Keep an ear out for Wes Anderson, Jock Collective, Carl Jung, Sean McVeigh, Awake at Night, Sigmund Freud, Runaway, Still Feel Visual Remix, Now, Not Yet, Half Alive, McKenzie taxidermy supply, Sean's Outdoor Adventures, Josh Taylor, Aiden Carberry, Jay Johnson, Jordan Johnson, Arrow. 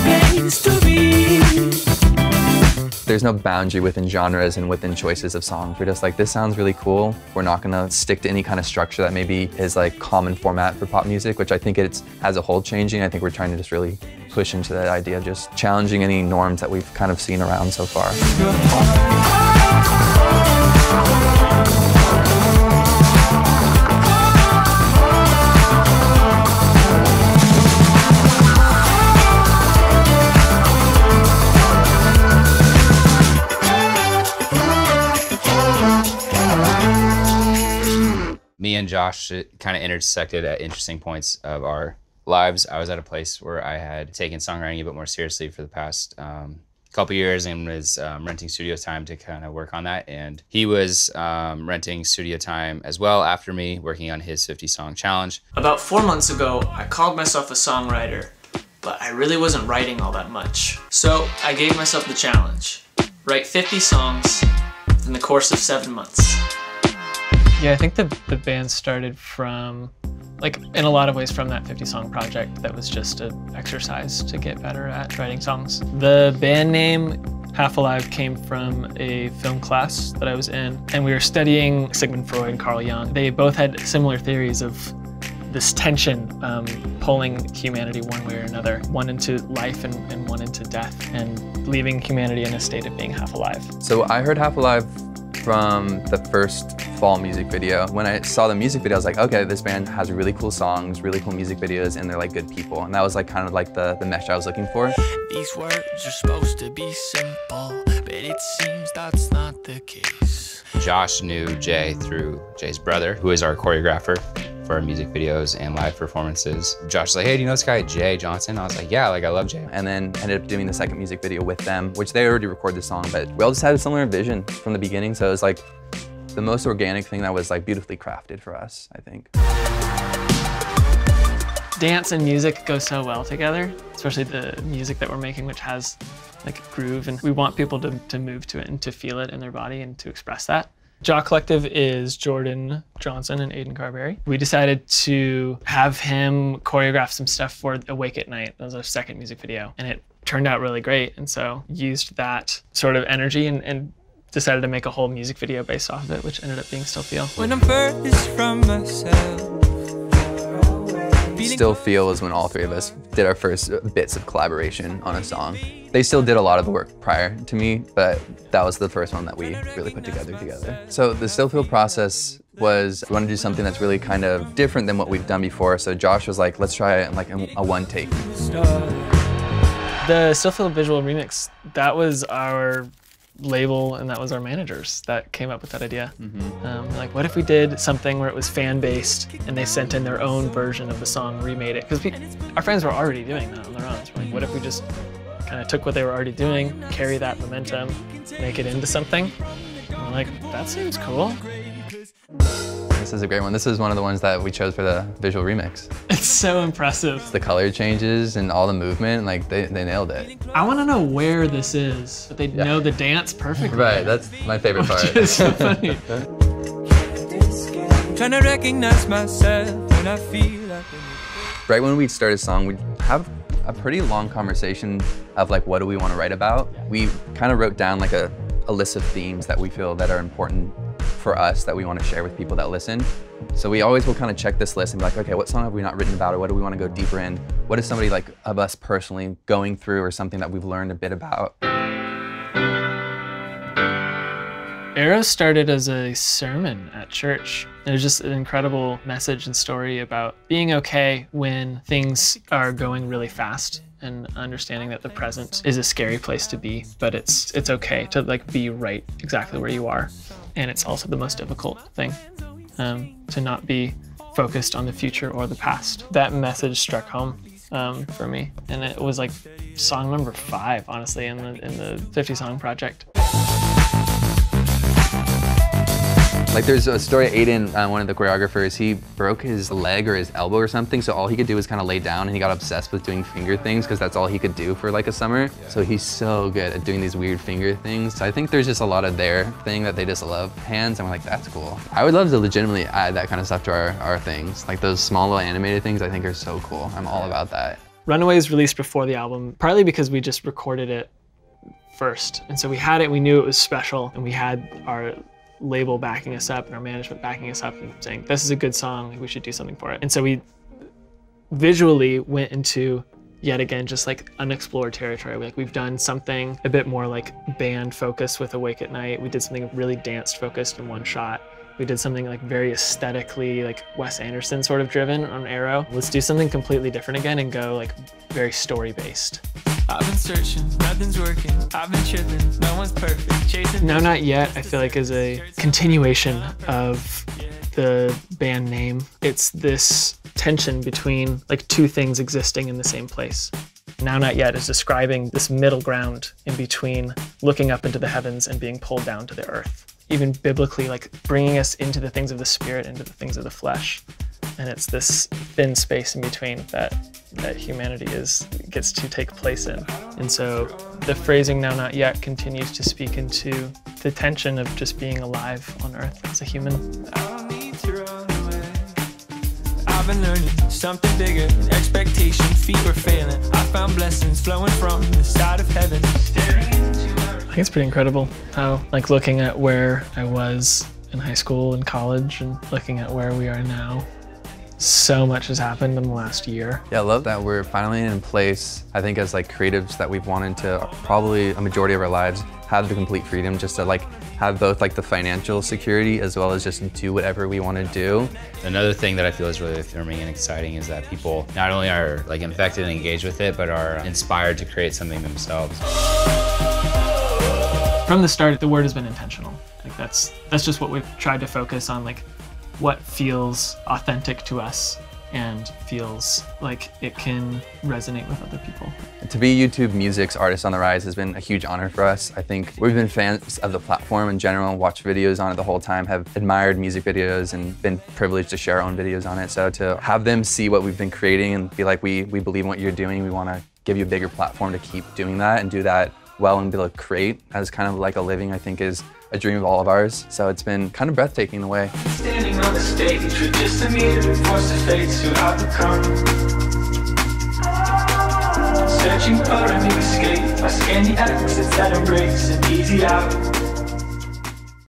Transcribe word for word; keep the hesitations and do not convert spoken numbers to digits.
place to be. There's no boundary within genres and within choices of songs. We're just like, this sounds really cool. We're not gonna stick to any kind of structure that maybe is like common format for pop music, which I think it's as a whole changing. I think we're trying to just really push into that idea of just challenging any norms that we've kind of seen around so far. Me and Josh kind of intersected at interesting points of our lives. I was at a place where I had taken songwriting a bit more seriously for the past um, couple years and was um, renting studio time to kind of work on that. And he was um, renting studio time as well after me, working on his fifty song challenge. About four months ago, I called myself a songwriter, but I really wasn't writing all that much. So I gave myself the challenge, write fifty songs in the course of seven months. Yeah, I think the, the band started from, like, in a lot of ways from that fifty song project that was just an exercise to get better at writing songs. The band name Half Alive came from a film class that I was in, and we were studying Sigmund Freud and Carl Jung. They both had similar theories of this tension um, pulling humanity one way or another, one into life and, and one into death, and leaving humanity in a state of being half alive. So I heard Half Alive from the first Fall music video. When I saw the music video, I was like, okay, this band has really cool songs, really cool music videos, and they're like good people. And that was like kind of like the, the mesh I was looking for. These words are supposed to be simple, but it seems that's not the case. Josh knew Jay through Jay's brother, who is our choreographer for our music videos and live performances. Josh was like, hey, do you know this guy, Jay Johnson? I was like, yeah, like I love Jay. And then ended up doing the second music video with them, which they already recorded the song, but we all just had a similar vision from the beginning. So it was like the most organic thing that was like beautifully crafted for us, I think. Dance and music go so well together, especially the music that we're making, which has like a groove, and we want people to, to move to it and to feel it in their body and to express that. Jock Collective is Jordan Johnson and Aiden Carberry. We decided to have him choreograph some stuff for Awake at Night. That was our second music video, and it turned out really great. And so used that sort of energy and, and decided to make a whole music video based off of it, which ended up being Still Feel. When I'm furthest from myself. Still Feel is when all three of us did our first bits of collaboration on a song. They still did a lot of the work prior to me, but that was the first one that we really put together together. So the Still Feel process was, we want to do something that's really kind of different than what we've done before. So Josh was like, let's try it like a one take. The Still Feel Visual Remix, that was our label and that was our managers that came up with that idea. Mm-hmm. um, like, what if we did something where it was fan-based and they sent in their own version of the song, remade it? Because our friends were already doing that on their own. So like, what if we just kind of took what they were already doing, carry that momentum, make it into something? And we're like, that seems cool. This is a great one. This is one of the ones that we chose for the visual remix. It's so impressive. The color changes and all the movement, like they, they nailed it. I want to know where this is, but they yeah. know the dance perfectly. Right, that's my favorite part. Which is so funny. I'm trying to recognize myself when I feel like right when we start a song, we have a pretty long conversation of like, what do we want to write about? We kind of wrote down like a, a list of themes that we feel that are important for us that we want to share with people that listen. So we always will kind of check this list and be like, okay, what song have we not written about, or what do we want to go deeper in? What is somebody like of us personally going through, or something that we've learned a bit about? Arrow started as a sermon at church. There's just an incredible message and story about being okay when things are going really fast, and understanding that the present is a scary place to be, but it's it's okay to like be right exactly where you are. And it's also the most difficult thing, um, to not be focused on the future or the past. That message struck home um, for me. And it was like song number five, honestly, in the, in the fifty song project. Like there's a story, Aiden, uh, one of the choreographers, he broke his leg or his elbow or something, so all he could do was kind of lay down, and he got obsessed with doing finger things because that's all he could do for like a summer. So he's so good at doing these weird finger things. So I think there's just a lot of their thing that they just love hands, and we're like, that's cool. I would love to legitimately add that kind of stuff to our, our things. Like those small little animated things I think are so cool. I'm all about that. Runaway was released before the album, partly because we just recorded it first. And so we had it, we knew it was special, and we had our label backing us up and our management backing us up and saying, this is a good song, we should do something for it. And so we visually went into, yet again, just like unexplored territory. Like we've done something a bit more like band focused with Awake at Night. We did something really dance focused in One Shot. We did something like very aesthetically like Wes Anderson sort of driven on Arrow. Let's do something completely different again and go like very story based. I've been searching, nothing's working, I've been tripping, no one's perfect, chasing. Now Not Yet, I feel like, is a continuation of the band name. It's this tension between like two things existing in the same place. Now Not Yet is describing this middle ground in between looking up into the heavens and being pulled down to the earth. Even biblically, like bringing us into the things of the spirit, into the things of the flesh. And it's this thin space in between that that humanity is gets to take place in. And so the phrasing Now Not Yet continues to speak into the tension of just being alive on earth as a human. I've been learning something bigger, expectation, feet were failing. I found blessings flowing from the side of heaven. I think it's pretty incredible how, like, looking at where I was in high school and college and looking at where we are now, so much has happened in the last year. Yeah, I love that we're finally in place, I think, as like creatives that we've wanted to probably a majority of our lives have the complete freedom just to like have both like the financial security as well as just do whatever we want to do. Another thing that I feel is really affirming and exciting is that people not only are like infected and engaged with it, but are inspired to create something themselves. From the start, the word has been intentional. Like that's that's just what we've tried to focus on, like what feels authentic to us and feels like it can resonate with other people. To be YouTube Music's Artist on the Rise has been a huge honor for us. I think we've been fans of the platform in general, watched videos on it the whole time, have admired music videos and been privileged to share our own videos on it. So to have them see what we've been creating and be like, we, we believe in what you're doing, we want to give you a bigger platform to keep doing that and do that well and be able to create as kind of like a living, I think, is a dream of all of ours. So it's been kind of breathtaking in a way. Standing on the stage with just a meter, force to face who I've become. Searching for an escape, I scan the exits that embrace an easy out.